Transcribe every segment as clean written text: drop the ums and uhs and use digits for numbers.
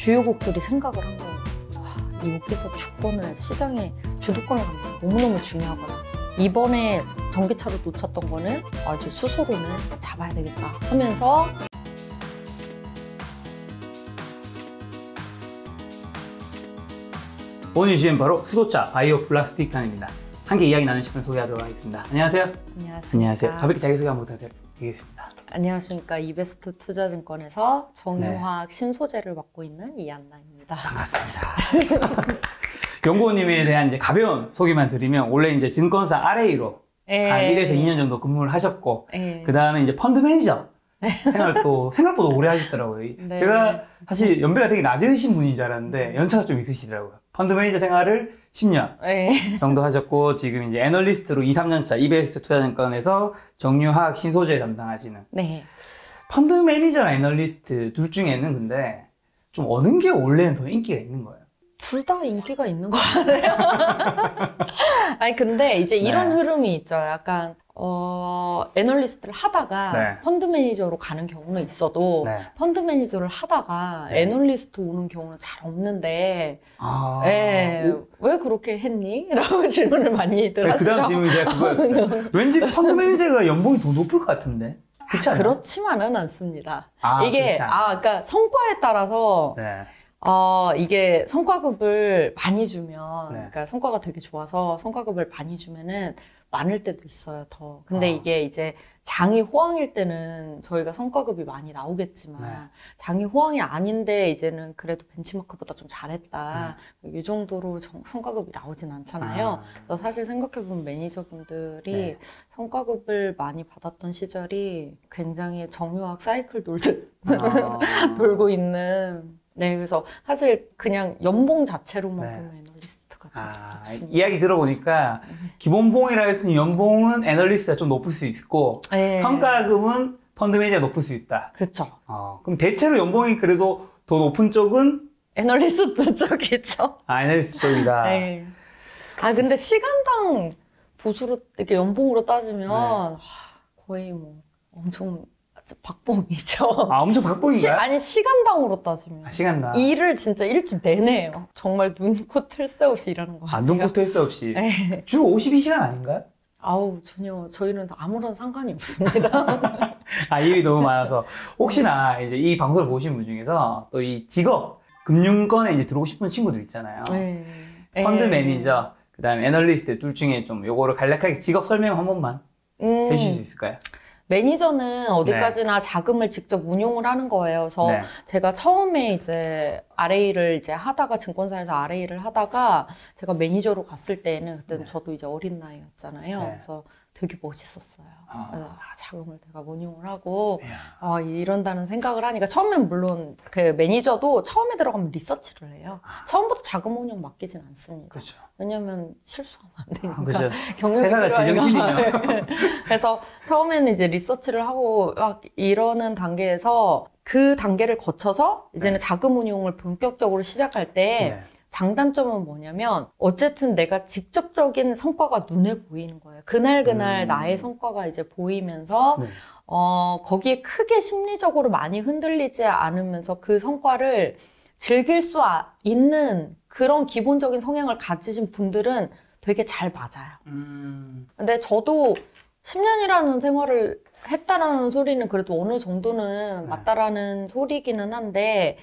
주요국들이 생각을 한 거예요. 미국에서 주권을, 시장에 주도권을 갖는 게 너무너무 중요하구나. 이번에 전기차로 놓쳤던 거는 이제 수소로는 잡아야 되겠다 하면서 오늘 주제는 바로 수소차 바이오 플라스틱 탄입니다. 함께 이야기 나누시면 소개하도록 하겠습니다. 안녕하세요. 안녕하세요. 가볍게 자기소개 한번 부탁드리겠습니다. 안녕하십니까. 이베스트 투자증권에서 정유화학 신소재를 맡고 있는 이안나입니다. 반갑습니다. 연구원님에 대한 이제 가벼운 소개만 드리면, 원래 이제 증권사 RA로 한 1에서 2년 정도 근무를 하셨고, 그 다음에 이제 펀드 매니저 생활도 생각보다 오래 하셨더라고요. 네. 제가 사실 연배가 되게 낮으신 분인 줄 알았는데 연차가 좀 있으시더라고요. 펀드 매니저 생활을 10년 정도 하셨고, 지금 이제 애널리스트로 2, 3년차 이베스트 투자증권에서 정유화학 신소재 담당하시는. 네. 펀드 매니저랑 애널리스트 둘 중에는 근데 좀 어느 게 원래는 더 인기가 있는 거예요? 둘 다 인기가 있는 거 같아요. 아니 근데 이제 이런 흐름이 있죠. 약간 애널리스트를 하다가 펀드 매니저로 가는 경우는 있어도 펀드 매니저를 하다가 애널리스트 오는 경우는 잘 없는데 왜 그렇게 했니? 라고 질문을 많이들 하시죠. 그 다음 질문이 제가 그거였어요. 왠지 펀드 매니저가 연봉이 더 높을 것 같은데? 그렇지만은 않습니다. 이게 그러니까 성과에 따라서 이게 성과급을 많이 주면, 그러니까 성과가 되게 좋아서 성과급을 많이 주면은 많을 때도 있어요, 더. 근데 이게 이제 장이 호황일 때는 저희가 성과급이 많이 나오겠지만, 장이 호황이 아닌데 이제는 그래도 벤치마크보다 좀 잘했다, 이 정도로 성과급이 나오진 않잖아요. 그래서 사실 생각해보면 매니저분들이 성과급을 많이 받았던 시절이 굉장히 정유학 사이클 돌듯 돌고 있는. 그래서 사실 그냥 연봉 자체로만 보면 애널리스트가 높습니다. 이야기 들어보니까 기본봉이라 했으니 연봉은 애널리스트가 좀 높을 수 있고, 평가금은 펀드 매니저가 높을 수 있다. 그렇죠. 그럼 대체로 연봉이 그래도 더 높은 쪽은? 애널리스트 쪽이죠. 애널리스트 쪽이다. 근데 시간당 보수로, 이렇게 연봉으로 따지면 거의 뭐 엄청 박봉이죠. 엄청 박봉인가요? 아니, 시간당으로 따지면. 시간당. 일을 진짜 일주 내내 해요. 정말 눈, 코, 틀 새 없이 일하는 거 같아요. 눈, 코, 틀 새 없이. 주 52시간 아닌가요? 아우, 전혀 저희는 아무런 상관이 없습니다. 일이 너무 많아서. 혹시나 이제 이 방송을 보신 분 중에서 또 이 직업, 금융권에 이제 들어오고 싶은 친구들 있잖아요. 펀드 매니저, 그 다음에 애널리스트 둘 중에 좀 요거를 간략하게 직업 설명 한 번만 해주실 수 있을까요? 매니저는 어디까지나 자금을 직접 운용을 하는 거예요. 그래서 제가 처음에 이제 RA를 이제 하다가, 증권사에서 RA를 하다가 제가 매니저로 갔을 때는, 그때는 저도 이제 어린 나이였잖아요. 그래서 되게 멋있었어요. 그래서 자금을 내가 운용을 하고 이런다는 생각을 하니까, 처음엔 물론 그 매니저도 처음에 들어가면 리서치를 해요. 처음부터 자금 운용 맡기진 않습니다. 그렇죠. 왜냐면 실수하면 안 되니까. 그렇죠. 경영진이니까. 회사가 제정신이냐. 그래서 처음에는 이제 리서치를 하고 막 이러는 단계에서, 그 단계를 거쳐서 이제는 자금 운용을 본격적으로 시작할 때 장단점은 뭐냐면, 어쨌든 내가 직접적인 성과가 눈에 보이는 거예요. 그날그날 나의 성과가 이제 보이면서 거기에 크게 심리적으로 많이 흔들리지 않으면서 그 성과를 즐길 수 있는 그런 기본적인 성향을 가지신 분들은 되게 잘 맞아요. 근데 저도 10년이라는 생활을 했다라는 소리는 그래도 어느 정도는 맞다라는 소리기는 한데,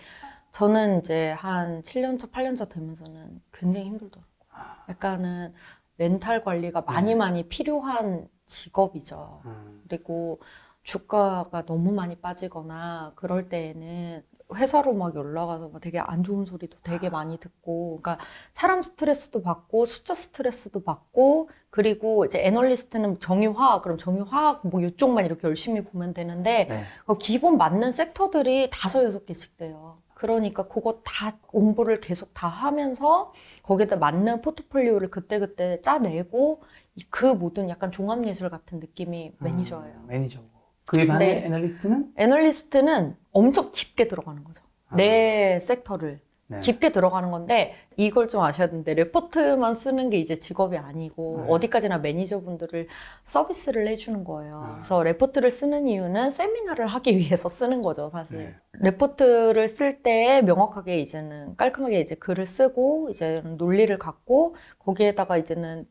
저는 이제 한 7년차, 8년차 되면서는 굉장히 힘들더라고요. 약간은 멘탈 관리가 많이 필요한 직업이죠. 그리고 주가가 너무 많이 빠지거나 그럴 때에는 회사로 막 연락와서 막 되게 안 좋은 소리도 되게 많이 듣고, 그러니까 사람 스트레스도 받고 숫자 스트레스도 받고, 그리고 이제 애널리스트는 정유화학, 그럼 정유화학 뭐 이쪽만 이렇게 열심히 보면 되는데 기본 맞는 섹터들이 5, 6개씩 돼요. 그러니까 그거 다 공부를 계속 다 하면서 거기에다 맞는 포트폴리오를 그때그때 짜내고, 그 모든 약간 종합예술 같은 느낌이 매니저예요. 매니저고. 그에 반해 애널리스트는? 애널리스트는 엄청 깊게 들어가는 거죠. 내 섹터를. 네. 깊게 들어가는 건데 이걸 좀 아셔야 되는데 레포트만 쓰는 게 이제 직업이 아니고 네. 어디까지나 매니저분들을 서비스를 해주는 거예요. 아. 그래서 레포트를 쓰는 이유는 세미나를 하기 위해서 쓰는 거죠, 사실. 네. 레포트를 쓸 때 명확하게 이제는 깔끔하게 이제 글을 쓰고 이제 논리를 갖고 거기에다가 이제는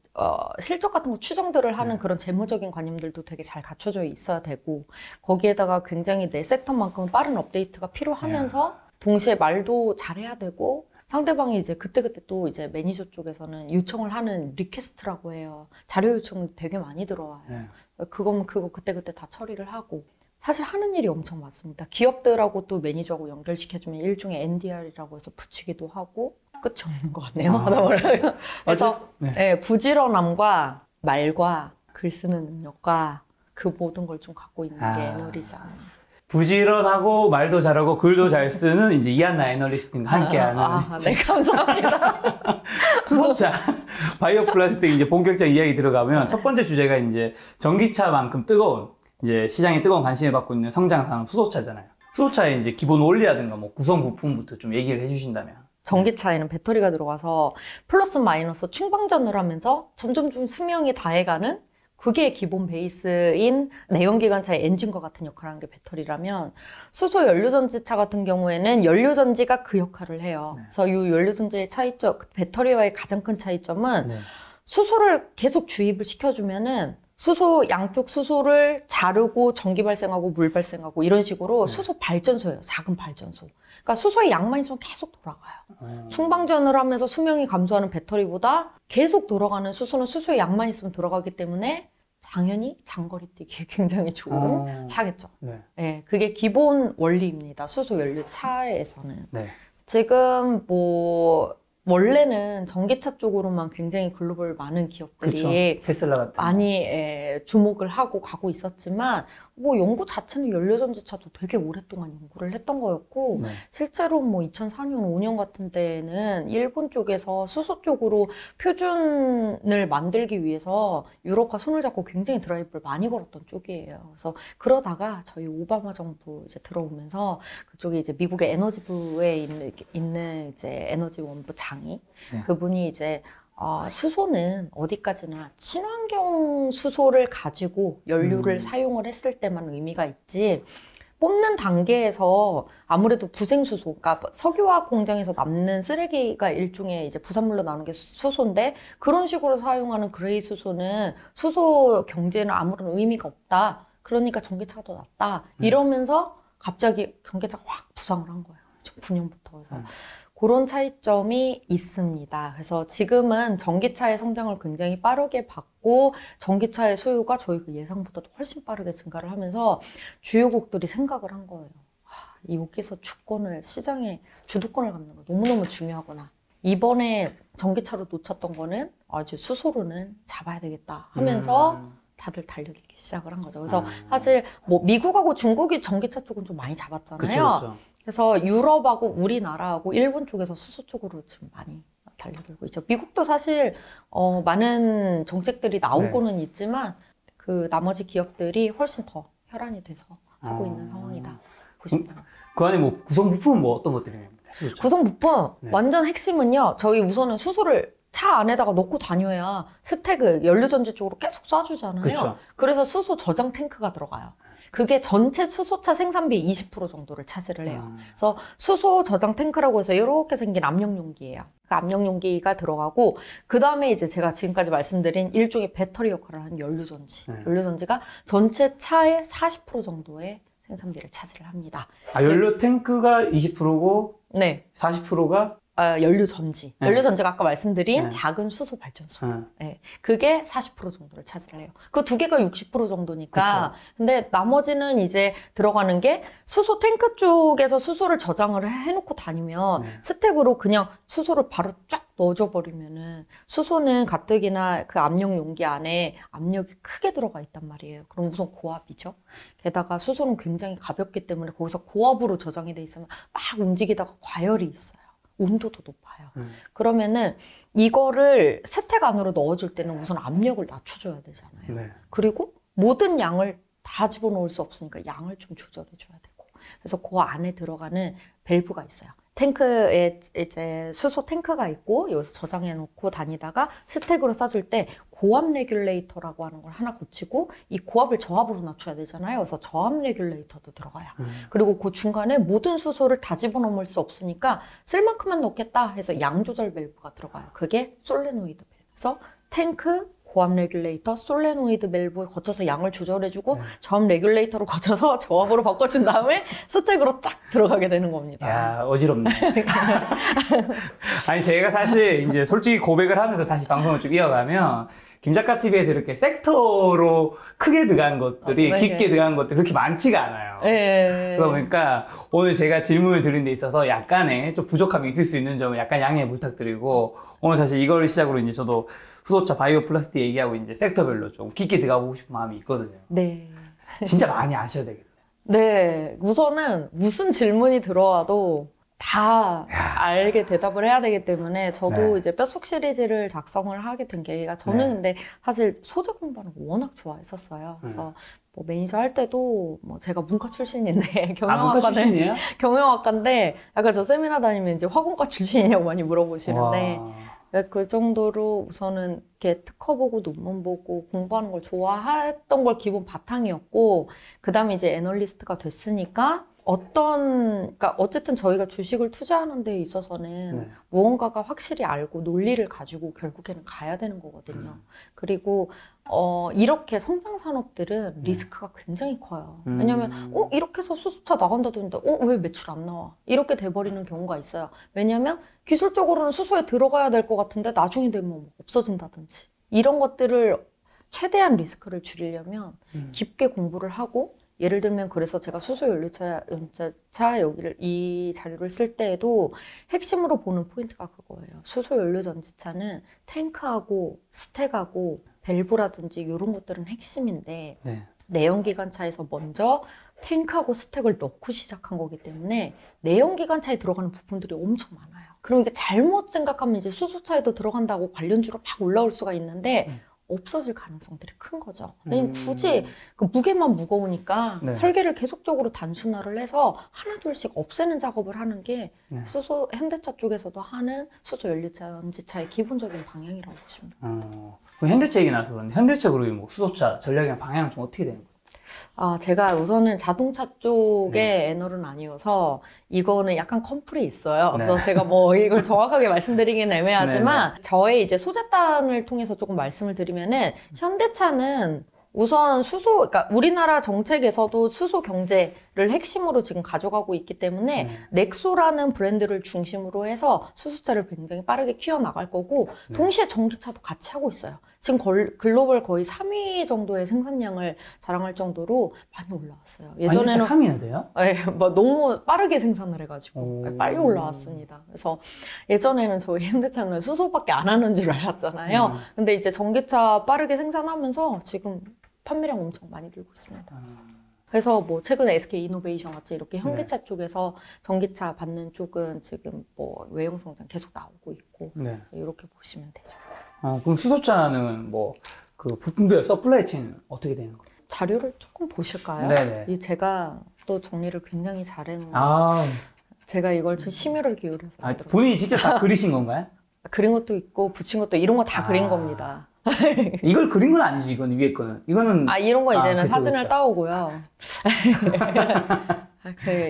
실적 같은 거 추정들을 하는 네. 그런 재무적인 관념들도 되게 잘 갖춰져 있어야 되고 거기에다가 굉장히 내 섹터만큼은 빠른 업데이트가 필요하면서 네. 동시에 말도 잘해야 되고 상대방이 이제 그때그때 또 이제 매니저 쪽에서는 요청을 하는 리퀘스트라고 해요. 자료 요청 되게 많이 들어와요. 네. 그건 그거 그때그때 다 처리를 하고 사실 하는 일이 엄청 많습니다. 기업들하고 또 매니저하고 연결시켜주면 일종의 NDR이라고 해서 붙이기도 하고 끝이 없는 것 같네요. 하다 보면 그래서 네. 네, 부지런함과 말과 글 쓰는 능력과 그 모든 걸 좀 갖고 있는 게 애널이지 않나요? 부지런하고 말도 잘하고 글도 잘 쓰는 이제 이한나 애널리스트님과 함께하는 네, 감사합니다. 수소차 바이오 플라스틱 이제 본격적인 이야기 들어가면 첫 번째 주제가 이제 전기차만큼 뜨거운 이제 시장에 뜨거운 관심을 받고 있는 성장 산업 수소차잖아요. 수소차의 이제 기본 원리라든가 뭐 구성 부품부터 좀 얘기를 해주신다면. 전기차에는 배터리가 들어가서 플러스 마이너스 충방전을 하면서 점점 수명이 다해가는. 그게 기본 베이스인 내연기관차의 엔진과 같은 역할을 하는 게 배터리라면 수소 연료전지차 같은 경우에는 연료전지가 그 역할을 해요. 네. 그래서 이 연료전지의 차이점, 배터리와의 가장 큰 차이점은 네. 수소를 계속 주입을 시켜주면은 수소 양쪽 수소를 자르고 전기 발생하고 물 발생하고 이런 식으로 네. 수소 발전소예요. 작은 발전소. 그러니까 수소의 양만 있으면 계속 돌아가요. 충방전을 하면서 수명이 감소하는 배터리보다 계속 돌아가는 수소는 수소의 양만 있으면 돌아가기 때문에 당연히 장거리 뛰기에 굉장히 좋은 차겠죠. 네. 네, 그게 기본 원리입니다. 수소 연료 차에서는 네. 지금 뭐 원래는 전기차 쪽으로만 굉장히 글로벌 많은 기업들이 그쵸. 테슬라 같은 많이 주목을 하고 가고 있었지만 뭐 연구 자체는 연료전지차도 되게 오랫동안 연구를 했던 거였고 네. 실제로 뭐 2004년, 5년 같은 데에는 일본 쪽에서 수소 쪽으로 표준을 만들기 위해서 유럽과 손을 잡고 굉장히 드라이브를 많이 걸었던 쪽이에요. 그래서 그러다가 저희 오바마 정부 이제 들어오면서 그쪽에 이제 미국의 에너지부에 있는 이제 에너지원부 장이 네. 그분이 이제 수소는 어디까지나 친환경 수소를 가지고 연료를 사용을 했을 때만 의미가 있지 뽑는 단계에서 아무래도 부생수소, 그러니까 석유화학 공장에서 남는 쓰레기가 일종의 이제 부산물로 나오는 게 수소인데 그런 식으로 사용하는 그레이 수소는 수소 경제에는 아무런 의미가 없다. 그러니까 전기차가 더 낫다. 이러면서 갑자기 전기차가 확 부상을 한 거예요. 2009년부터 해서. 그런 차이점이 있습니다. 그래서 지금은 전기차의 성장을 굉장히 빠르게 봤고 전기차의 수요가 저희 예상보다도 훨씬 빠르게 증가를 하면서 주요국들이 생각을 한 거예요. 여기서 주권을 시장에 주도권을 갖는 거 너무너무 중요하구나. 이번에 전기차로 놓쳤던 거는 이제 수소로는 잡아야 되겠다 하면서 다들 달려들기 시작을 한 거죠. 그래서 사실 뭐 미국하고 중국이 전기차 쪽은 좀 많이 잡았잖아요. 그쵸. 그래서 유럽하고 우리나라하고 일본 쪽에서 수소 쪽으로 지금 많이 달려들고 있죠. 미국도 사실 많은 정책들이 나오고는 네. 있지만 그 나머지 기업들이 훨씬 더 혈안이 돼서 하고 있는 상황이다. 그 안에 뭐 구성 부품은 뭐 어떤 것들이 있습니까? 구성 부품 네. 완전 핵심은요. 저희 우선은 수소를 차 안에다가 넣고 다녀야 스택을 연료전지 쪽으로 계속 쏴주잖아요. 그쵸. 그래서 수소 저장 탱크가 들어가요. 그게 전체 수소차 생산비의 20% 정도를 차지를 해요. 그래서 수소 저장 탱크라고 해서 이렇게 생긴 압력 용기예요. 그 압력 용기가 들어가고 그 다음에 이제 제가 지금까지 말씀드린 일종의 배터리 역할을 하는 연료전지. 연료전지가 전체 차의 40% 정도의 생산비를 차지를 합니다. 아, 연료 탱크가 20%고 네. 40%가 연료전지. 네. 연료전지가 아까 말씀드린 네. 작은 수소 발전소. 네. 네. 그게 40% 정도를 차지를 해요. 그 두 개가 60% 정도니까. 그쵸. 근데 나머지는 이제 들어가는 게 수소 탱크 쪽에서 수소를 저장을 해놓고 다니면 네. 스택으로 그냥 수소를 바로 쫙 넣어줘 버리면은 수소는 가뜩이나 그 압력 용기 안에 압력이 크게 들어가 있단 말이에요. 그럼 우선 고압이죠. 게다가 수소는 굉장히 가볍기 때문에 거기서 고압으로 저장이 돼 있으면 막 움직이다가 과열이 있어요. 온도도 높아요. 그러면은 이거를 스택 안으로 넣어줄 때는 우선 압력을 낮춰줘야 되잖아요. 네. 그리고 모든 양을 다 집어넣을 수 없으니까 양을 좀 조절해줘야 되고. 그래서 그 안에 들어가는 밸브가 있어요. 탱크에 이제 수소 탱크가 있고 여기서 저장해 놓고 다니다가 스택으로 싸줄 때 고압 레귤레이터라고 하는 걸 하나 고치고 이 고압을 저압으로 낮춰야 되잖아요. 그래서 저압 레귤레이터도 들어가요. 그리고 그 중간에 모든 수소를 다 집어넣을 수 없으니까 쓸 만큼만 넣겠다 해서 양 조절 밸브가 들어가요. 그게 솔레노이드 밸브. 그래서 탱크, 고압 레귤레이터, 솔레노이드 밸브에 거쳐서 양을 조절해주고 저압 레귤레이터로 거쳐서 저압으로 바꿔준 다음에 스택으로 쫙 들어가게 되는 겁니다. 야, 어지럽네. 아니 제가 사실 이제 솔직히 고백을 하면서 다시 방송을 쭉 이어가면 김작가TV에서 이렇게 섹터로 크게 들어간 것들이 깊게 들어간 것들이 그렇게 많지가 않아요. 그러다 보니까 오늘 제가 질문을 드린 데 있어서 약간의 좀 부족함이 있을 수 있는 점을 약간 양해 부탁드리고, 오늘 사실 이걸 시작으로 이제 저도 수소차 바이오 플라스틱 얘기하고 이제 섹터별로 좀 깊게 들어가 보고 싶은 마음이 있거든요. 네. 진짜 많이 아셔야 되겠네요. 네. 우선은 무슨 질문이 들어와도 다 알게 대답을 해야 되기 때문에 저도 이제 뼛속 시리즈를 작성을 하게 된 계기가, 저는 근데 사실 소재 공부하는 거 워낙 좋아했었어요. 그래서 뭐 매니저 할 때도 뭐 제가 문과 출신인데 경영학과인데 약간 저 세미나 다니면 이제 화공과 출신이냐고 많이 물어보시는데, 그 정도로 우선은 이렇게 특허 보고 논문 보고 공부하는 걸 좋아했던 걸 기본 바탕이었고, 그 다음에 이제 애널리스트가 됐으니까 그러니까 어쨌든 저희가 주식을 투자하는 데 있어서는 무언가가 확실히 알고 논리를 가지고 결국에는 가야 되는 거거든요. 그리고 이렇게 성장 산업들은 리스크가 굉장히 커요. 왜냐면 이렇게 해서 수소차 나간다던데 왜 매출 안 나와? 이렇게 돼버리는 경우가 있어요. 왜냐면 기술적으로는 수소에 들어가야 될 것 같은데 나중에 되면 없어진다든지, 이런 것들을 최대한 리스크를 줄이려면 깊게 공부를 하고, 예를 들면 그래서 제가 수소연료차 이 자료를 쓸 때에도 핵심으로 보는 포인트가 그거예요. 수소연료전지차는 탱크하고 스택하고 밸브라든지 이런 것들은 핵심인데 내연기관차에서 먼저 탱크하고 스택을 넣고 시작한 거기 때문에 내연기관차에 들어가는 부품들이 엄청 많아요. 그럼 이게 잘못 생각하면 이제 수소차에도 들어간다고 관련주로 막 올라올 수가 있는데 없어질 가능성들이 큰 거죠. 왜냐면 굳이 그 무게만 무거우니까 설계를 계속적으로 단순화를 해서 하나 둘씩 없애는 작업을 하는 게 현대차 쪽에서도 하는 수소연료전지차의 기본적인 방향이라고 보시면 됩니다. 그럼 현대차 얘기 나서 그런데 현대차 그룹이 뭐 수소차 전략이나 방향은 좀 어떻게 되는 거예요? 제가 우선은 자동차 쪽의 애널은 아니어서 이거는 약간 컴플이 있어요. 그래서 제가 뭐 이걸 정확하게 말씀드리긴 애매하지만 저의 이제 소재단을 통해서 조금 말씀을 드리면은, 현대차는 우선 그러니까 우리나라 정책에서도 수소 경제를 핵심으로 지금 가져가고 있기 때문에 넥소라는 브랜드를 중심으로 해서 수소차를 굉장히 빠르게 키워나갈 거고, 동시에 전기차도 같이 하고 있어요. 지금 글로벌 거의 3위 정도의 생산량을 자랑할 정도로 많이 올라왔어요. 예전에는 3위나 돼요? 네, 너무 빠르게 생산을 해가지고 빨리 올라왔습니다. 그래서 예전에는 저희 현대차는 수소밖에 안 하는 줄 알았잖아요. 근데 이제 전기차 빠르게 생산하면서 지금 판매량 엄청 많이 늘고 있습니다. 그래서 뭐 최근에 SK 이노베이션 같이 이렇게 현대차 쪽에서 전기차 받는 쪽은 지금 뭐 외형 성장 계속 나오고 있고 이렇게 보시면 되죠. 그럼 수소차는 뭐 그 부품별 서플라이 체인은 어떻게 되는 거예요? 자료를 조금 보실까요? 이 제가 또 정리를 굉장히 잘해놓은 제가 이걸 심혈을 기울여서 본인이 직접 다 그리신 건가요? 그린 것도 있고 붙인 것도, 이런 거 다 그린 겁니다. 이걸 그린 건 아니죠, 이건 위에 거는. 이거는 이런 거 이제는 사진을 따오고요.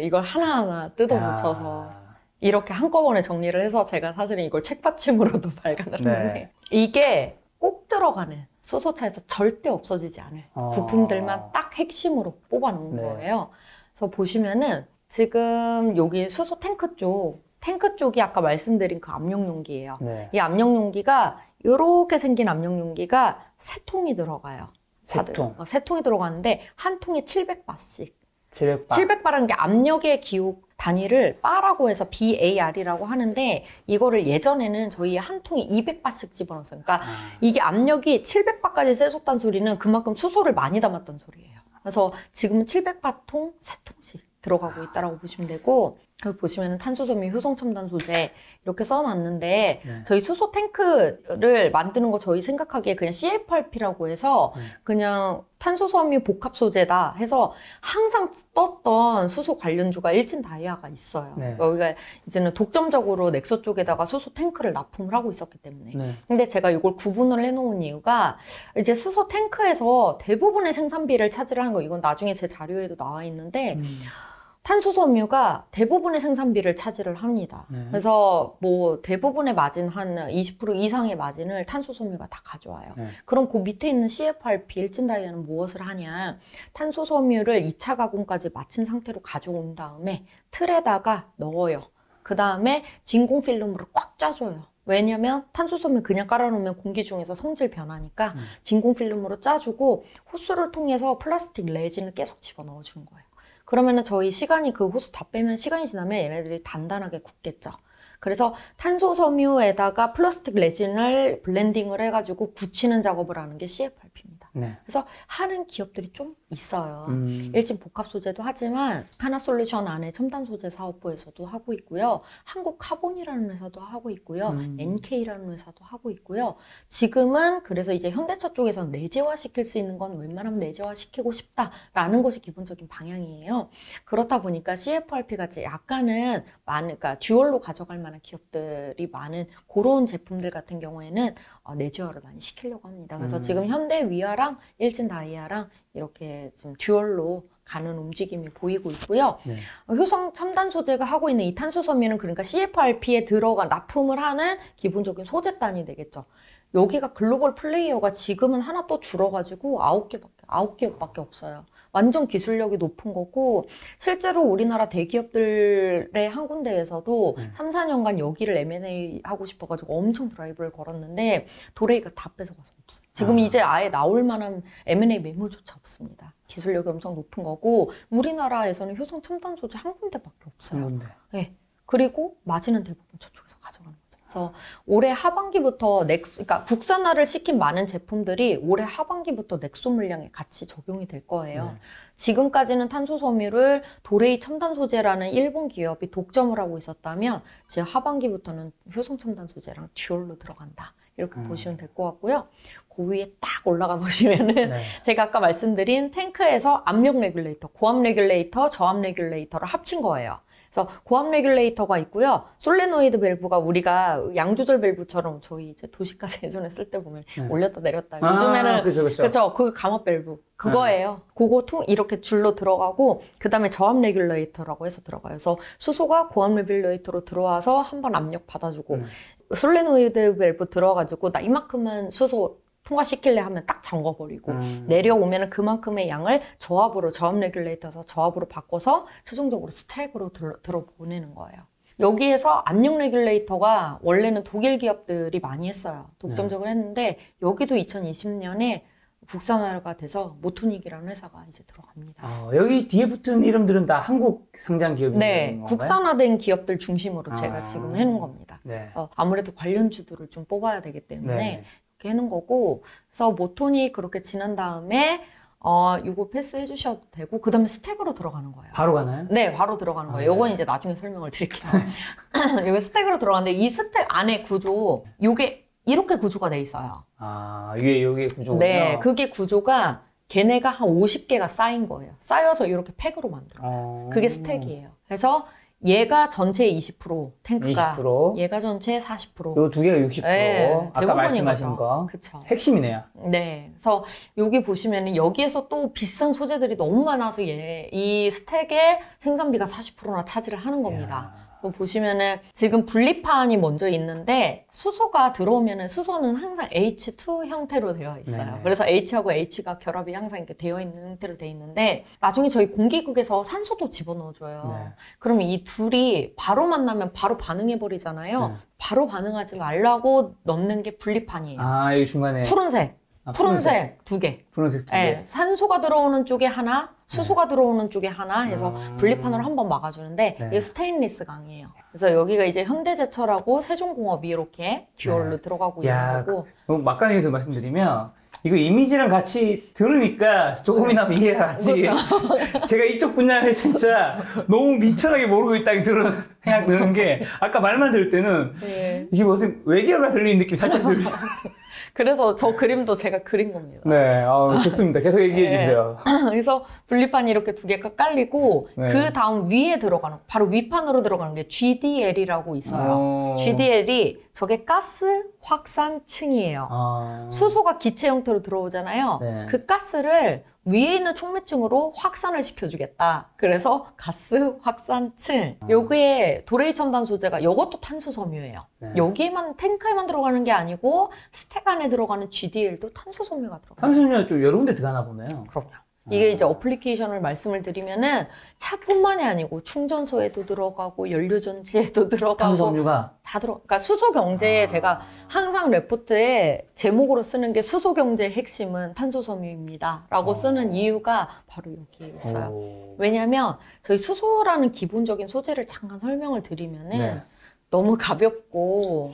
이걸 하나하나 뜯어 붙여서 이렇게 한꺼번에 정리를 해서 제가 사실은 이걸 책받침으로도 발간을 했는데, 이게 꼭 들어가는 수소차에서 절대 없어지지 않을 부품들만 딱 핵심으로 뽑아놓은 거예요. 그래서 보시면은 지금 여기 수소 탱크 쪽이 아까 말씀드린 그 압력용기예요. 이 압력용기가 이렇게 생긴 압력용기가 3통이 들어가요. 3통. 3통이 들어가는데 한 통에 700바씩. 700바라는 게 압력의 기호 단위를 바라고 해서 BAR이라고 하는데, 이거를 예전에는 저희 한 통에 200바씩 집어넣었어요. 그러니까 이게 압력이 700바까지 세졌다는 소리는 그만큼 수소를 많이 담았던 소리예요. 그래서 지금은 700바 통 3통씩 들어가고 있다라고 보시면 되고, 여기 보시면 탄소섬유 및 효성 첨단 소재 이렇게 써놨는데 네. 저희 수소 탱크를 만드는 거 저희 생각하기에 그냥 CFRP라고 해서 네. 그냥 탄소섬유 복합 소재다 해서 항상 떴던 수소 관련주가 일진 다이아가 있어요. 네. 여기가 이제는 독점적으로 넥소 쪽에다가 수소 탱크를 납품을 하고 있었기 때문에. 네. 근데 제가 이걸 구분을 해놓은 이유가 이제 수소 탱크에서 대부분의 생산비를 차지하는 거 이건 나중에 제 자료에도 나와 있는데 탄소섬유가 대부분의 생산비를 차지를 합니다. 네. 그래서 뭐 대부분의 마진 한 20% 이상의 마진을 탄소섬유가 다 가져와요. 네. 그럼 그 밑에 있는 CFRP 일진다이아는 무엇을 하냐. 탄소섬유를 2차 가공까지 마친 상태로 가져온 다음에 틀에다가 넣어요. 그 다음에 진공 필름으로 꽉 짜줘요. 왜냐면 탄소섬유 그냥 깔아놓으면 공기 중에서 성질 변하니까 진공 필름으로 짜주고 호스를 통해서 플라스틱 레진을 계속 집어넣어 주는 거예요. 그러면은 저희 시간이 그 호수 다 빼면 시간이 지나면 얘네들이 단단하게 굳겠죠. 그래서 탄소섬유에다가 플라스틱 레진을 블렌딩을 해가지고 굳히는 작업을 하는 게 CFRP입니다. 네. 그래서 하는 기업들이 좀 있어요. 일진 복합 소재도 하지만 하나솔루션 안에 첨단 소재 사업부에서도 하고 있고요. 한국카본이라는 회사도 하고 있고요. NK라는 회사도 하고 있고요. 지금은 그래서 이제 현대차 쪽에서는 내재화시킬 수 있는 건 웬만하면 내재화시키고 싶다라는 것이 기본적인 방향이에요. 그렇다 보니까 CFRP같이 약간은 많으니까 듀얼로 가져갈 만한 기업들이 많은 그런 제품들 같은 경우에는 내재화를 많이 시키려고 합니다. 그래서 지금 현대위아랑 일진다이아랑 이렇게 좀 듀얼로 가는 움직임이 보이고 있고요. 네. 효성 첨단 소재가 하고 있는 이 탄소섬유는 그러니까 CFRP에 들어간 납품을 하는 기본적인 소재단이 되겠죠. 여기가 글로벌 플레이어가 지금은 하나 또 줄어가지고 9개밖에 없어요. 완전 기술력이 높은 거고 실제로 우리나라 대기업들의 한 군데에서도 3, 4년간 여기를 M&A 하고 싶어가지고 엄청 드라이브를 걸었는데 도레이가 다 뺏어가서 없어요. 지금 이제 아예 나올 만한 M&A 매물조차 없습니다. 기술력이 엄청 높은 거고 우리나라에서는 효성 첨단 소재 한 군데밖에 없어요. 한 군데. 네. 그리고 마진은 대부분 저쪽에서 가져가는 거죠. 그래서 올해 하반기부터 넥소, 그러니까 국산화를 시킨 많은 제품들이 올해 하반기부터 넥소 물량에 같이 적용이 될 거예요. 네. 지금까지는 탄소섬유를 도레이 첨단 소재라는 일본 기업이 독점을 하고 있었다면 이제 하반기부터는 효성 첨단 소재랑 듀얼로 들어간다. 이렇게 보시면 될 것 같고요. 그 위에 딱 올라가 보시면은 네. 제가 아까 말씀드린 탱크에서 압력 레귤레이터, 고압 레귤레이터, 저압 레귤레이터를 합친 거예요. 그래서 고압 레귤레이터가 있고요. 솔레노이드 밸브가 우리가 양조절 밸브처럼 저희 이제 도시가스 예전에 쓸 때 보면 네. 올렸다 내렸다. 요즘에는 그렇죠. 그 감압 밸브 그거예요. 네. 그거 통 이렇게 줄로 들어가고 그다음에 저압 레귤레이터라고 해서 들어가요. 그래서 수소가 고압 레귤레이터로 들어와서 한번 압력 받아주고 솔레노이드 밸브 들어가지고 나 이만큼은 수소 통과시킬래 하면 딱 잠궈버리고 내려오면 그만큼의 양을 저압으로 저압 레귤레이터에서 저압으로 바꿔서 최종적으로 스택으로 들어보내는 거예요. 여기에서 압력 레귤레이터가 원래는 독일 기업들이 많이 했어요. 독점적으로 했는데 여기도 2020년에 국산화가 돼서 모토닉이라는 회사가 이제 들어갑니다. 여기 뒤에 붙은 이름들은 다 한국 상장 기업인 네, 건가요? 국산화된 기업들 중심으로 제가 지금 해놓은 겁니다. 네. 아무래도 관련주들을 좀 뽑아야 되기 때문에 네. 이렇게 해놓은 거고 그래서 모토닉 그렇게 지난 다음에 이거 패스해 주셔도 되고 그 다음에 스택으로 들어가는 거예요. 바로 가나요? 네, 바로 들어가는 거예요. 요건 이제 나중에 설명을 드릴게요. 이게 스택으로 들어가는데 이 스택 안에 구조 요게 이렇게 구조가 돼 있어요. 이게 구조구나. 네, 그게 구조가 걔네가 한 50개가 쌓인 거예요. 쌓여서 이렇게 팩으로 만들어요. 그게 스택이에요. 그래서 얘가 전체의 20%, 탱크가 20%, 얘가 전체의 40%. 요 두 개가 60%. 네, 아까 말씀하신 거. 그쵸. 핵심이네요. 네. 그래서 여기 보시면은 여기에서 또 비싼 소재들이 너무 많아서 얘 이 스택의 생산비가 40%나 차지를 하는 겁니다. 이야. 보시면은 지금 분리판이 먼저 있는데 수소가 들어오면은 수소는 항상 H2 형태로 되어 있어요. 네네. 그래서 H하고 H가 결합이 항상 이렇게 되어 있는 형태로 되어 있는데 나중에 저희 공기국에서 산소도 집어넣어줘요. 네. 그럼 이 둘이 바로 만나면 바로 반응해버리잖아요. 네. 바로 반응하지 말라고 넣는 게 분리판이에요. 여기 중간에 푸른색 두 개. 푸른색 두 개. 네, 산소가 들어오는 쪽에 하나, 수소가 들어오는 쪽에 하나 해서 분리판으로 한번 막아주는데 이게 스테인리스 강이에요. 그래서 여기가 이제 현대제철하고 세종공업이 이렇게 듀얼로 들어가고 있는 거고. 막간에서 말씀드리면 이거 이미지랑 같이 들으니까 조금이나마 이해가 같이 그렇죠. 제가 이쪽 분야를 진짜 너무 미천하게 모르고 있다고 생각드는 게 아까 말만 들을 때는 네. 이게 무슨 외계어가 들리는 느낌이 살짝 들어요. 그래서 저 그림도 제가 그린 겁니다. 네, 좋습니다. 계속 얘기해 주세요. 네. 그래서 분리판이 이렇게 두 개가 깔리고 네. 그 다음 위에 들어가는 바로 위판으로 들어가는 게 GDL이라고 있어요. GDL이 저게 가스 확산층이에요. 수소가 기체 형태로 들어오잖아요. 네. 그 가스를 위에 있는 촉매층으로 확산을 시켜주겠다. 그래서 가스 확산층. 여기에 도레이 첨단 소재가 이것도 탄소섬유예요. 네. 여기에만 탱크에만 들어가는 게 아니고 스택 안에 들어가는 GDL도 탄소섬유가 들어가요. 탄소섬유가 좀 여러 군데 들어가나 보네요. 그럼요. 이게 이제 어플리케이션을 말씀을 드리면은 차뿐만이 아니고 충전소에도 들어가고 연료전지에도 들어가고 탄소섬유가 다 들어. 그러니까 수소경제에 제가 항상 레포트에 제목으로 쓰는 게 수소경제의 핵심은 탄소섬유입니다라고 쓰는 이유가 바로 여기에 있어요. 왜냐하면 저희 수소라는 기본적인 소재를 잠깐 설명을 드리면은 네. 너무 가볍고.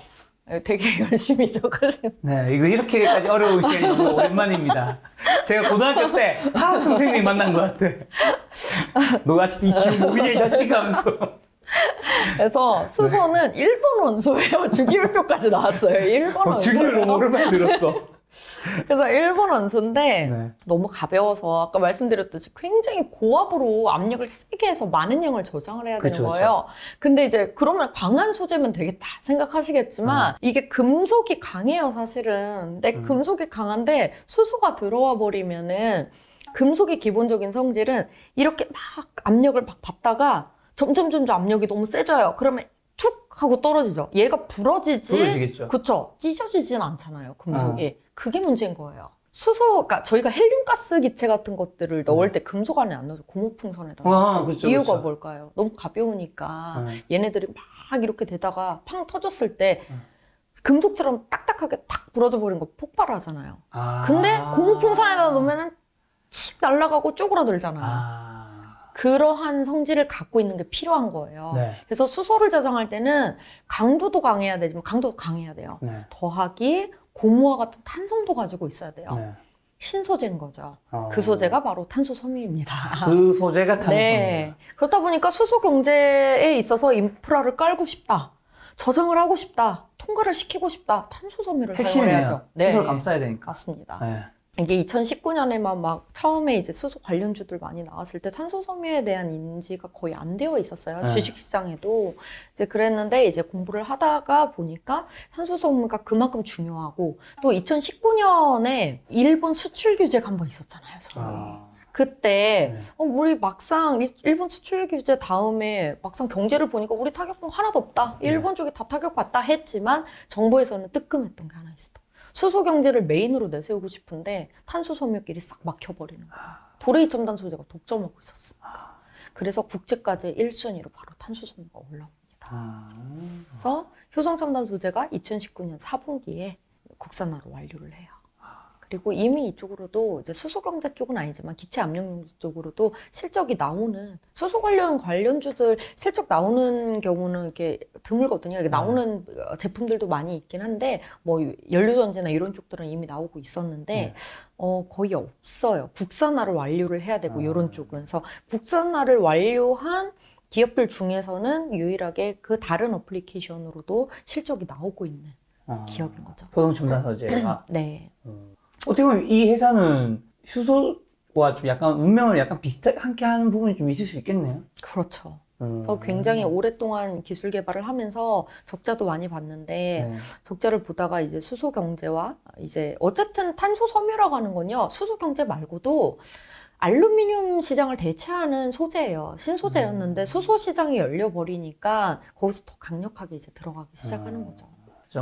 되게 열심히 적으신. 네, 이거 이렇게까지 어려운 시간이 오랜만입니다. 제가 고등학교 때 화학 선생님 만난 것 같아. 너가 진짜 이 기운 모이게 자식하면서. 그래서 수소는 네. 1번 원소예요. 주기율표까지 나왔어요. 1번 원소. 주기율 오랜만에 들었어. 그래서 1번 원소인데 네. 너무 가벼워서 아까 말씀드렸듯이 굉장히 고압으로 압력을 세게 해서 많은 양을 저장을 해야 되는 거예요. 근데 이제 그러면 강한 소재면 되겠다 생각하시겠지만 이게 금속이 강해요 사실은. 근데 금속이 강한데 수소가 들어와 버리면은 금속의 기본적인 성질은 이렇게 막 압력을 막 받다가 점점 압력이 너무 세져요. 그러면 툭 하고 떨어지죠. 얘가 부러지지, 그쵸? 찢어지진 않잖아요, 금속이. 그게 문제인 거예요. 수소가 저희가 헬륨가스 기체 같은 것들을 넣을 때 금속 안에 안 넣어서 고무풍선에다 넣죠. 그쵸, 이유가 그쵸. 뭘까요? 너무 가벼우니까 얘네들이 막 이렇게 되다가 팡 터졌을 때 금속처럼 딱딱하게 탁 부러져 버린 거 폭발하잖아요. 근데 고무풍선에다 넣으면 칙 날아가고 쪼그라들잖아요. 그러한 성질을 갖고 있는 게 필요한 거예요. 네. 그래서 수소를 저장할 때는 강도도 강해야 되지만 강도도 강해야 돼요. 네. 더하기 고무와 같은 탄성도 가지고 있어야 돼요. 네. 신소재인 거죠. 그 소재가 바로 탄소섬유입니다. 그 소재가 탄소섬유. 네. 그렇다 보니까 수소 경제에 있어서 인프라를 깔고 싶다. 저장을 하고 싶다. 통과를 시키고 싶다. 탄소섬유를 사용해야죠. 네. 수소를 감싸야 되니까. 맞습니다. 네. 이게 2019년에만 막 처음에 이제 수소 관련주들 많이 나왔을 때 탄소섬유에 대한 인지가 거의 안 되어 있었어요. 주식시장에도 이제 그랬는데 이제 공부를 하다가 보니까 탄소섬유가 그만큼 중요하고 또 2019년에 일본 수출 규제가 한번 있었잖아요. 그때 우리 막상 일본 수출 규제 다음에 막상 경제를 보니까 우리 타격은 하나도 없다. 일본 쪽이 다 타격받다 했지만 정부에서는 뜨끔했던 게 하나 있었다. 수소 경제를 메인으로 내세우고 싶은데 탄소섬유끼리 싹 막혀버리는 거예요. 도레이 첨단 소재가 독점하고 있었으니까. 그래서 국제까지 1순위로 바로 탄소섬유가 올라옵니다. 그래서 효성 첨단 소재가 2019년 4분기에 국산화로 완료를 해요. 그리고 이미 이쪽으로도 이제 수소 경제 쪽은 아니지만 기체 압력 쪽으로도 실적이 나오는 수소 관련주들 실적 나오는 경우는 이렇게 드물거든요. 이게 나오는 제품들도 많이 있긴 한데 뭐 연료전지나 이런 쪽들은 이미 나오고 있었는데 거의 없어요. 국산화를 완료를 해야 되고 이런 쪽은. 그래서 국산화를 완료한 기업들 중에서는 유일하게 그 다른 어플리케이션으로도 실적이 나오고 있는 기업인 거죠. 효성 첨단 소재가. 네. 어떻게 보면 이 회사는 수소와 좀 약간 운명을 약간 비슷하게 하는 부분이 좀 있을 수 있겠네요. 그렇죠. 그래서 굉장히 오랫동안 기술 개발을 하면서 적자도 많이 봤는데 적자를 보다가 이제 수소 경제와 이제 어쨌든 탄소 섬유라고 하는 건요. 수소 경제 말고도 알루미늄 시장을 대체하는 소재예요. 신소재였는데 수소 시장이 열려버리니까 거기서 더 강력하게 이제 들어가기 시작하는 거죠.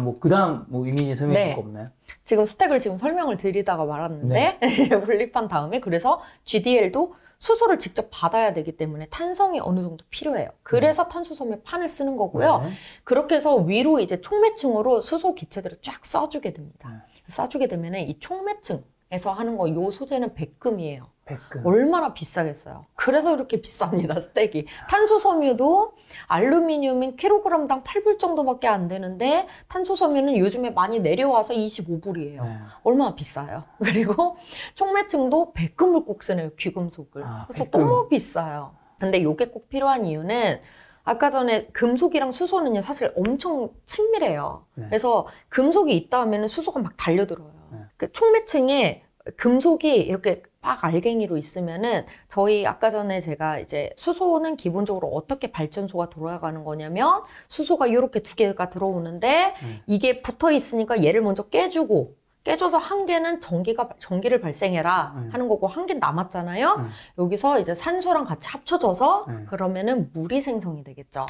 뭐 그다음 뭐 이미지 설명해 줄 거 없나요? 지금 스택을 지금 설명을 드리다가 말았는데 분리판 다음에 그래서 GDL도 수소를 직접 받아야 되기 때문에 탄성이 어느 정도 필요해요. 그래서 탄소섬유 판을 쓰는 거고요. 그렇게 해서 위로 이제 촉매층으로 수소 기체들을 쫙 쏴주게 됩니다. 쏴주게 되면은 이 촉매층에서 하는 거 이 소재는 백금이에요. 100g. 얼마나 비싸겠어요. 그래서 이렇게 비쌉니다, 스택이. 탄소섬유도 알루미늄은 킬로그램당 8불 정도밖에 안 되는데 탄소섬유는 요즘에 많이 내려와서 25불이에요. 네. 얼마나 비싸요. 그리고 촉매층도 100g을 꼭 쓰네요, 귀금속을. 아, 그래서 100g. 너무 비싸요. 근데 이게 꼭 필요한 이유는 아까 전에 금속이랑 수소는요, 사실 엄청 친밀해요. 네. 그래서 금속이 있다 하면 수소가 막 달려들어요. 네. 그 촉매층에 금속이 이렇게 막 알갱이로 있으면은 저희 아까 전에 제가 이제 수소는 기본적으로 어떻게 발전소가 돌아가는 거냐면 수소가 이렇게 두 개가 들어오는데 이게 붙어 있으니까 얘를 먼저 깨주고 깨져서 한 개는 전기를 발생해라 하는 거고 한 개 남았잖아요. 여기서 이제 산소랑 같이 합쳐져서 그러면은 물이 생성이 되겠죠.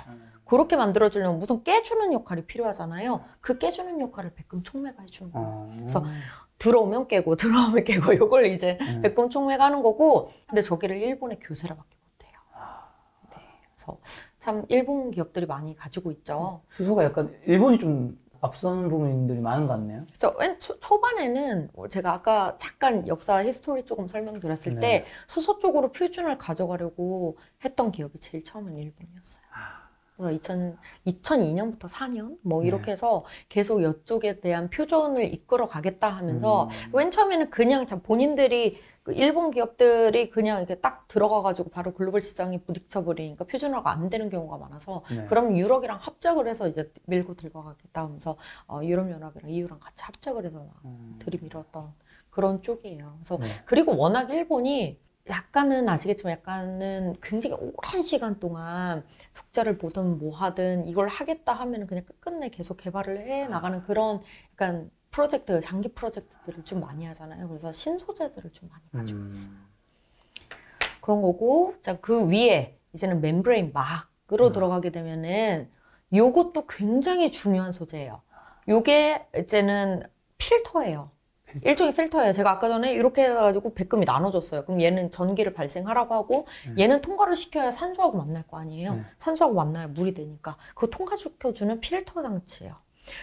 그렇게 만들어주려면 무슨 깨주는 역할이 필요하잖아요. 그 깨주는 역할을 백금 촉매가 해주는 거예요. 그래서 들어오면 깨고 들어오면 깨고 이걸 이제 백금 촉매가 하는 거고, 근데 저기를 일본의 교세라밖에 못해요. 네, 그래서 참 일본 기업들이 많이 가지고 있죠. 수소가 약간 일본이 좀 앞서는 부분들이 많은 것 같네요. 그렇죠. 초반에는 제가 아까 잠깐 역사 히스토리 조금 설명드렸을 네. 때 수소 쪽으로 표준을 가져가려고 했던 기업이 제일 처음엔 일본이었어요. 그래서 2002년부터 4년 뭐 이렇게 네. 해서 계속 이쪽에 대한 표준을 이끌어 가겠다 하면서 맨 처음에는 그냥 참 본인들이 일본 기업들이 그냥 이렇게 딱 들어가가지고 바로 글로벌 시장에 부딪혀버리니까 표준화가 안 되는 경우가 많아서 네. 그럼 유럽이랑 합작을 해서 이제 밀고 들어가겠다 하면서 유럽연합이랑 EU랑 같이 합작을 해서 막 들이밀었던 그런 쪽이에요. 그래서 네. 그리고 워낙 일본이 약간은 아시겠지만 약간은 굉장히 오랜 시간 동안 적자를 보든 뭐 하든 이걸 하겠다 하면 그냥 끝끝내 계속 개발을 해 나가는 그런 약간 프로젝트, 장기 프로젝트들을 좀 많이 하잖아요. 그래서 신소재들을 좀 많이 가지고 있어요. 그런 거고, 자, 그 위에 이제는 멤브레인 막으로 들어가게 되면은 요것도 굉장히 중요한 소재예요. 요게 이제는 필터예요. 일종의 필터예요. 제가 아까 전에 이렇게 해가지고 백금이 나눠줬어요. 그럼 얘는 전기를 발생하라고 하고 얘는 통과를 시켜야 산소하고 만날 거 아니에요. 산소하고 만나야 물이 되니까. 그거 통과시켜주는 필터 장치예요.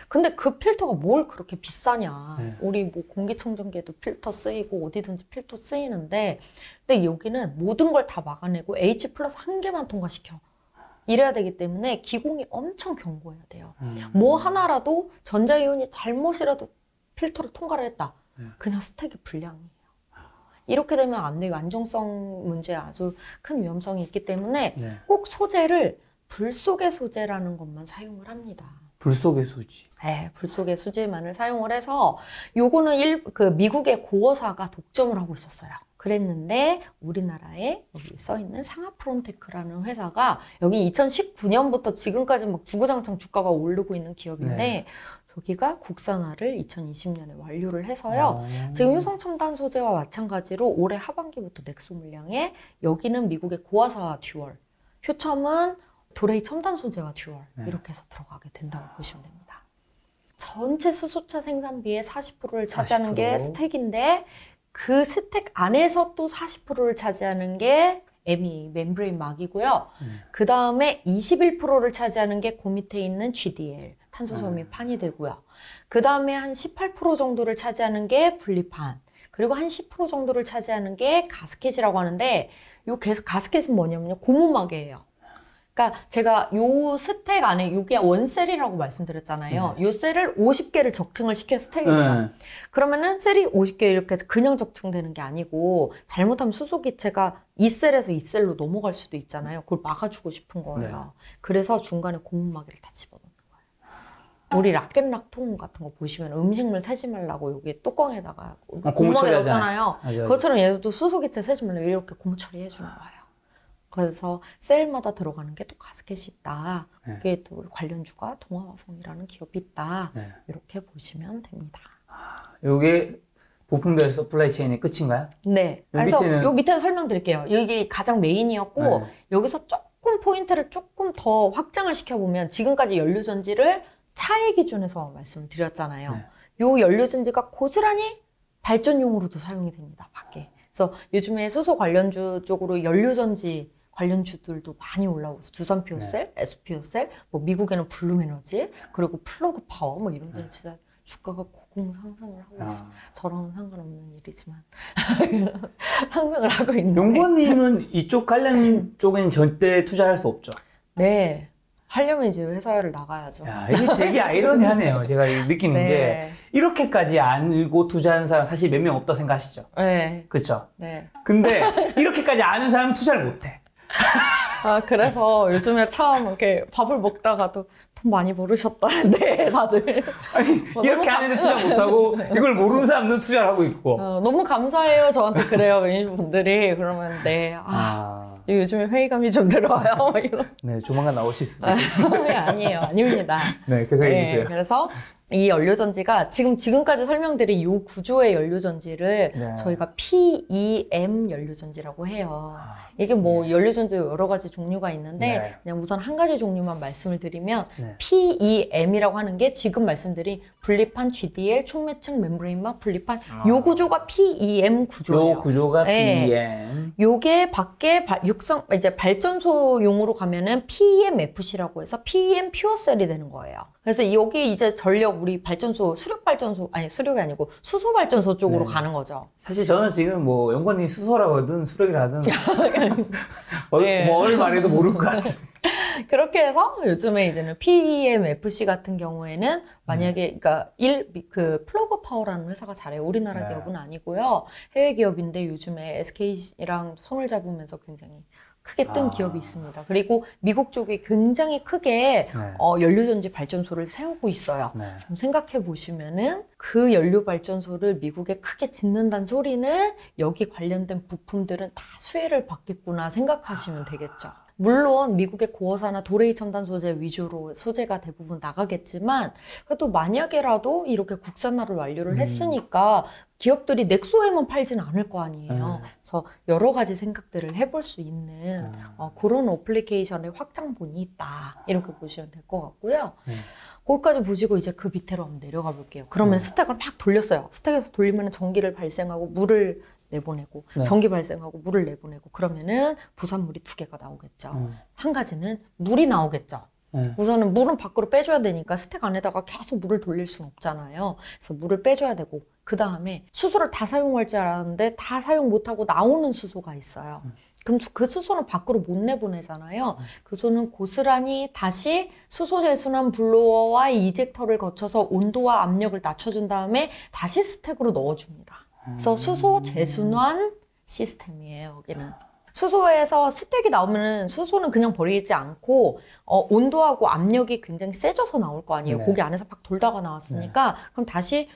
근데 그 필터가 뭘 그렇게 비싸냐. 네. 우리 뭐 공기청정기에도 필터 쓰이고 어디든지 필터 쓰이는데, 근데 여기는 모든 걸 다 막아내고 H+ 한 개만 통과시켜. 이래야 되기 때문에 기공이 엄청 견고해야 돼요. 뭐 하나라도 전자이온이 잘못이라도 필터를 통과를 했다. 그냥 스택이 불량이에요. 이렇게 되면 안 돼요. 안정성 문제에 아주 큰 위험성이 있기 때문에 네. 꼭 소재를 불속의 소재라는 것만 사용을 합니다. 불속의 수지. 네, 불속의 수지만을 사용을 해서 요거는 그 미국의 고어사가 독점을 하고 있었어요. 그랬는데 우리나라에 여기 써 있는 상하프론테크라는 회사가 여기 2019년부터 지금까지 막 주구장창 주가가 오르고 있는 기업인데 네. 여기가 국산화를 2020년에 완료를 해서요. 지금 효성첨단 소재와 마찬가지로 올해 하반기부터 넥소 물량에 여기는 미국의 고어사 듀얼, 효첨은 도레이 첨단 소재와 듀얼 이렇게 해서 들어가게 된다고 보시면 됩니다. 전체 수소차 생산비의 40%를 차지하는 게 스택인데 그 스택 안에서 또 40%를 차지하는 게 MEA, 멤브레인 막이고요. 그 다음에 21%를 차지하는 게 그 밑에 있는 GDL, 탄소섬유 판이 되고요. 그 다음에 한 18% 정도를 차지하는 게 분리판, 그리고 한 10% 정도를 차지하는 게 가스켓이라고 하는데 이 가스켓은 뭐냐면요, 고무막이에요. 그러니까 제가 요 스택 안에 요게 원셀이라고 말씀드렸잖아요. 요 셀을 50개를 적층을 시켜 스택이에요. 그러면은 셀이 50개 이렇게 해서 그냥 적층되는 게 아니고 잘못하면 수소기체가 이 셀에서 이 셀로 넘어갈 수도 있잖아요. 그걸 막아주고 싶은 거예요. 그래서 중간에 고무막이를 다 집어넣는 거예요. 우리 라켓락통 같은 거 보시면 음식물 세지 말라고 여기 뚜껑에다가 고무막에 넣잖아요. 그것처럼 얘도 수소기체 세지 말라고 이렇게 고무 처리해주는 거예요. 그래서 셀마다 들어가는 게 또 가스켓이 있다. 그게 네. 또 관련주가 동아화성이라는 기업이 있다. 네. 이렇게 보시면 됩니다. 이게 부품별 서플라이 체인의 끝인가요? 네. 그래서 요 밑에는 설명드릴게요. 여기 가장 메인이었고 네. 여기서 조금 포인트를 조금 더 확장을 시켜보면 지금까지 연료전지를 차의 기준에서 말씀을 드렸잖아요. 네. 요 연료전지가 고스란히 발전용으로도 사용이 됩니다. 밖에. 그래서 요즘에 수소 관련주 쪽으로 연료전지 관련주들도 많이 올라오고서 두산퓨얼셀, 에스퓨얼셀, 뭐 미국에는 블룸에너지, 그리고 플러그파워 뭐 이런 데는 진짜 주가가 고공 상승을 하고 있습니다. 저랑은 상관없는 일이지만 상승을 하고 있는데. 용건님은 이쪽 관련 쪽엔 절대 투자할 수 없죠? 네. 하려면 이제 회사를 나가야죠. 야, 이게 되게 아이러니하네요. 제가 느끼는 네. 게 이렇게까지 알고 투자하는 사람 사실 몇 명 없다고 생각하시죠? 네. 그렇죠? 네. 근데 이렇게까지 아는 사람은 투자를 못해. 아, 그래서 요즘에 참 이렇게 밥을 먹다가도 돈 많이 모르셨다는데 다들 아니, 이렇게 하는데 투자 못하고 이걸 모르는 사람은 투자를 하고 있고 너무 감사해요. 저한테 그래요. 분들이 그러면 네. 요즘에 회의감이 좀 들어와요. 이런. 네, 조만간 나오실 수도 있어요. 아니에요. 아닙니다. 네, 계속해 주세요. 네, 그래서 이 연료전지가 지금까지 설명드린 이 구조의 연료전지를 네. 저희가 PEM 연료전지라고 해요. 이게 뭐 네. 연료전지 여러 가지 종류가 있는데 네. 그냥 우선 한 가지 종류만 말씀을 드리면 네. PEM이라고 하는 게 지금 말씀드린 분리판 GDL 촉매층 멤브레인막 분리판 요 구조가 PEM 구조예요. 요 구조가 네. PEM. 요게 밖에 이제 발전소용으로 가면은 PEMFC라고 해서 PEM 퓨어셀이 되는 거예요. 그래서 여기 이제 전력 우리 발전소 수력이 아니고 수소 발전소 쪽으로 네. 가는 거죠. 사실 저는 지금 뭐 연구원이 수소라거든 수력이라든 네. 뭐 얼마 말해도 모를 것 같아요. 그렇게 해서 요즘에 이제는 PEMFC 같은 경우에는 만약에 그러니까 플러그파워라는 회사가 잘해요. 우리나라 네. 기업은 아니고요. 해외 기업인데 요즘에 SK랑 손을 잡으면서 굉장히 크게 뜬 기업이 있습니다. 그리고 미국 쪽에 굉장히 크게 네. 연료전지 발전소를 세우고 있어요. 네. 좀 생각해 보시면은 그 연료 발전소를 미국에 크게 짓는다는 소리는 여기 관련된 부품들은 다 수혜를 받겠구나 생각하시면 되겠죠. 물론 미국의 고어사나 도레이 첨단 소재 위주로 소재가 대부분 나가겠지만 그래도 만약에라도 이렇게 국산화를 완료를 했으니까 기업들이 넥소에만 팔진 않을 거 아니에요. 그래서 여러 가지 생각들을 해볼 수 있는 그런 어플리케이션의 확장본이 있다. 이렇게 보시면 될 것 같고요. 거기까지 보시고 이제 그 밑으로 한번 내려가 볼게요. 그러면 스택을 막 돌렸어요. 스택에서 돌리면 전기를 발생하고 물을 내보내고 네. 전기 발생하고 물을 내보내고 그러면은 부산물이 두 개가 나오겠죠. 한 가지는 물이 나오겠죠. 네. 우선은 물은 밖으로 빼줘야 되니까 스택 안에다가 계속 물을 돌릴 수는 없잖아요. 그래서 물을 빼줘야 되고 그 다음에 수소를 다 사용할 줄 알았는데 다 사용 못하고 나오는 수소가 있어요. 그럼 그 수소는 밖으로 못 내보내잖아요. 그 수소는 고스란히 다시 수소재순환 블로어와 이젝터를 거쳐서 온도와 압력을 낮춰준 다음에 다시 스택으로 넣어줍니다. 그래서 수소 재순환 시스템이에요. 여기는 수소에서 스택이 나오면은 수소는 그냥 버리지 않고 온도하고 압력이 굉장히 세져서 나올 거 아니에요. 네. 고기 안에서 팍 돌다가 나왔으니까 네. 그럼 다시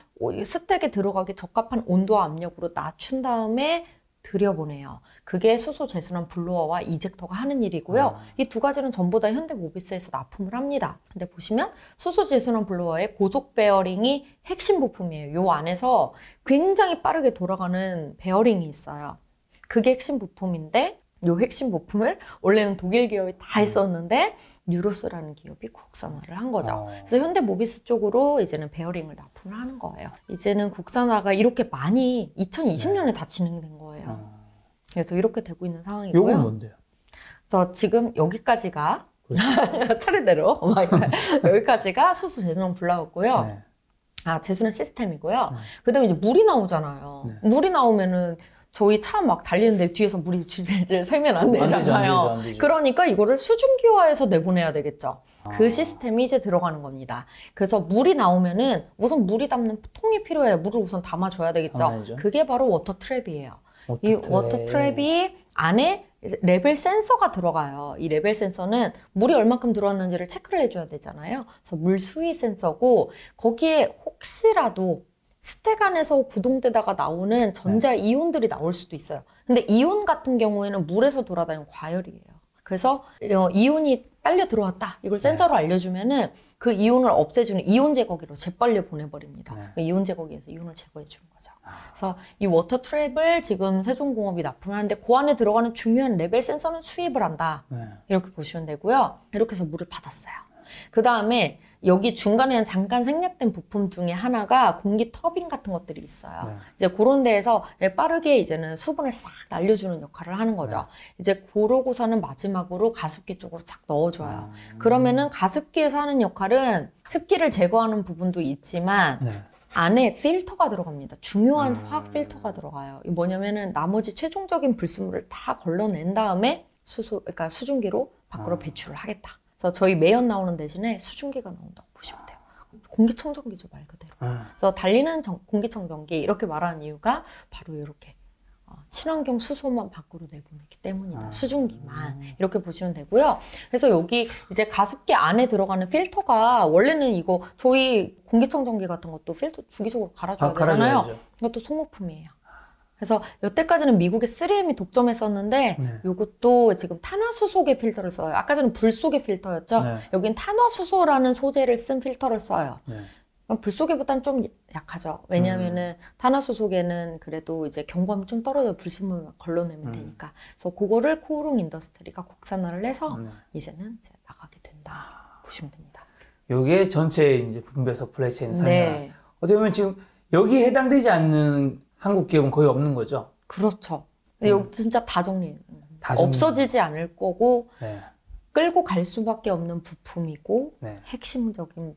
스택에 들어가기 적합한 온도와 압력으로 낮춘 다음에 들여보내요. 그게 수소 재순환 블로어와 이젝터가 하는 일이고요. 이 두 가지는 전부 다 현대모비스에서 납품을 합니다. 근데 보시면 수소 재순환 블로어의 고속 베어링이 핵심 부품이에요. 요 안에서 굉장히 빠르게 돌아가는 베어링이 있어요. 그게 핵심 부품인데 요 핵심 부품을 원래는 독일 기업이 다 했었는데 뉴로스라는 기업이 국산화를 한 거죠. 그래서 현대모비스 쪽으로 이제는 베어링을 납품을 하는 거예요. 이제는 국산화가 이렇게 많이 2020년에 다 진행된 거예요. 그래서 이렇게 되고 있는 상황이고요. 요건 뭔데요? 그래서 지금 여기까지가 차례대로 여기까지가 수소 재순환 블로어였고요. 네. 재순환 시스템이고요. 그다음에 이제 물이 나오잖아요. 네. 물이 나오면은 저희 차 막 달리는데 뒤에서 물이 질질 새면 안 되잖아요. 안 되죠. 그러니까 이거를 수증기화해서 내보내야 되겠죠. 그 시스템이 이제 들어가는 겁니다. 그래서 물이 나오면은 우선 물이 담는 통이 필요해요. 물을 우선 담아줘야 되겠죠. 그게 바로 워터트랩이에요. 이 워터트랩이 안에 레벨 센서가 들어가요. 이 레벨 센서는 물이 얼만큼 들어왔는지를 체크를 해줘야 되잖아요. 그래서 물 수위 센서고 거기에 혹시라도 스택 안에서 구동되다가 나오는 전자 이온들이 나올 수도 있어요. 근데 이온 같은 경우에는 물에서 돌아다니는 과열이에요. 그래서 이온이 딸려 들어왔다. 이걸 센서로 알려주면은 그 이온을 없애주는 이온 제거기로 재빨리 보내버립니다. 이온 제거기에서 이온을 제거해 주는 거죠. 그래서 이 워터 트랩을 지금 세종공업이 납품하는데 그 안에 들어가는 중요한 레벨 센서는 수입을 한다. 이렇게 보시면 되고요. 이렇게 해서 물을 받았어요. 그 다음에 여기 중간에는 잠깐 생략된 부품 중에 하나가 공기 터빈 같은 것들이 있어요. 네. 이제 그런 데에서 빠르게 이제는 수분을 싹 날려주는 역할을 하는 거죠. 네. 이제 그러고서는 마지막으로 가습기 쪽으로 착 넣어줘요. 그러면은 가습기에서 하는 역할은 습기를 제거하는 부분도 있지만 네. 안에 필터가 들어갑니다. 중요한 화학 필터가 들어가요. 뭐냐면은 나머지 최종적인 불순물을 다 걸러낸 다음에 수증기로 밖으로 배출을 하겠다. 그래서 저희 매연 나오는 대신에 수증기가 나온다고 보시면 돼요. 공기청정기죠, 말 그대로. 그래서 달리는 공기청정기 이렇게 말하는 이유가 바로 이렇게 친환경 수소만 밖으로 내보내기 때문이다. 수증기만 이렇게 보시면 되고요. 그래서 여기 이제 가습기 안에 들어가는 필터가 원래는 이거 저희 공기청정기 같은 것도 필터 주기적으로 갈아줘야 되잖아요. 갈아줘야죠. 이것도 소모품이에요. 그래서 여태까지는 미국의 3M이 독점했었는데 네. 이것도 지금 탄화수소계 필터를 써요. 아까 전에 불소계 필터였죠. 네. 여긴 탄화수소라는 소재를 쓴 필터를 써요. 네. 불소계보다는 좀 약하죠. 왜냐하면은 탄화수소계는 그래도 이제 경감이 좀 떨어져 불순물만 걸러내면 되니까. 그래서 그거를 코오롱 인더스트리가 국산화를 해서 이제는 이제 나가게 된다 보시면 됩니다. 이게 전체 이제 분배 서플라이 체인 산업. 네. 어떻게 보면 지금 여기 해당되지 않는 한국 기업은 거의 없는 거죠. 그렇죠. 근데 여기 진짜 다 정리. 없어지지 않을 거고 네. 끌고 갈 수밖에 없는 부품이고 네. 핵심적인 부품.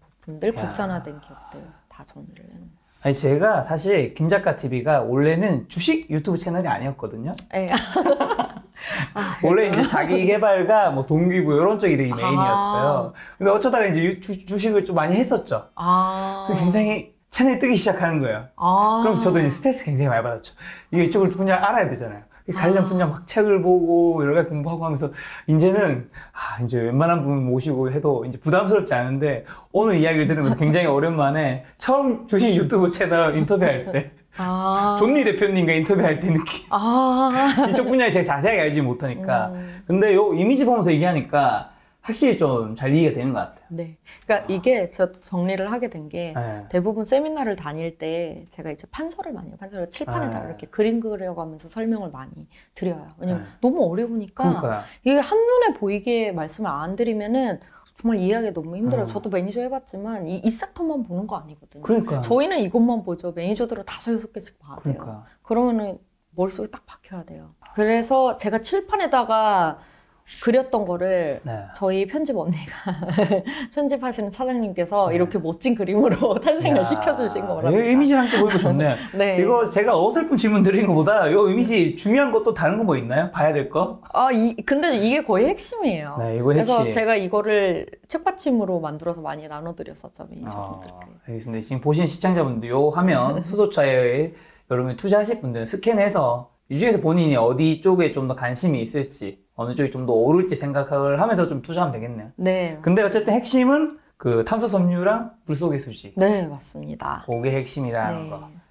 국산화된 기업들 다 정리를 해놓은. 아니 제가 사실 김작가 TV가 원래는 주식 유튜브 채널이 아니었거든요. 네. 아, 원래 이제 자기 개발과 뭐 동기부 이런 쪽이 되게 메인이었어요. 근데 어쩌다가 이제 주식을 좀 많이 했었죠. 굉장히 채널 뜨기 시작하는 거예요. 그래서 저도 이제 스트레스 굉장히 많이 받았죠. 이게 이쪽을 분야 알아야 되잖아요. 관련 분야 막 책을 보고 여러 가지 공부하고 하면서 이제는 이제 웬만한 분 모시고 해도 이제 부담스럽지 않은데 오늘 이야기를 들으면서 굉장히 오랜만에 처음 주식 유튜브 채널 인터뷰할 때 존니 대표님과 인터뷰할 때 느낌 이쪽 분야에 제가 자세하게 알지 못하니까 근데 요 이미지 보면서 얘기하니까 확실히 좀 잘 이해가 되는 것 같아요. 네. 그러니까 이게 제가 정리를 하게 된 게 네. 대부분 세미나를 다닐 때 제가 이제 판서를 많이 해요. 판서를 칠판에다 네. 이렇게 그림 그려가면서 설명을 많이 드려요. 왜냐면 네. 너무 어려우니까 그러니까요. 이게 한눈에 보이게 말씀을 안 드리면은 정말 이해하기 너무 힘들어요. 저도 매니저 해봤지만 이 섹터만 보는 거 아니거든요. 그러니까요. 저희는 이것만 보죠. 매니저들은 5, 6개씩 봐야 돼요. 그러니까. 그러면은 머릿속에 딱 박혀야 돼요. 그래서 제가 칠판에다가 그렸던 거를 네. 저희 편집 언니가 편집하시는 차장님께서 네. 이렇게 멋진 그림으로 탄생을 시켜주신 거랍니다. 이미지를 함께 보이고 좋네. 네. 이거 제가 어설픈 질문 드린 것보다 이 이미지 중요한 것도 다른 거 뭐 있나요? 봐야 될 거? 근데 이게 거의 핵심이에요. 네, 이거 핵심. 그래서 제가 이거를 책받침으로 만들어서 많이 나눠드렸었죠. 알겠습니다. 지금 보신 시청자분들 이 화면 수소차에 여러분 투자하실 분들은 스캔해서 이 중에서 본인이 어디 쪽에 좀 더 관심이 있을지 어느 쪽이 좀 더 오를지 생각을 하면서 좀 투자하면 되겠네요. 네. 근데 어쨌든 핵심은 그 탄소 섬유랑 불소계 수지. 네, 맞습니다. 그게 핵심이라는 거.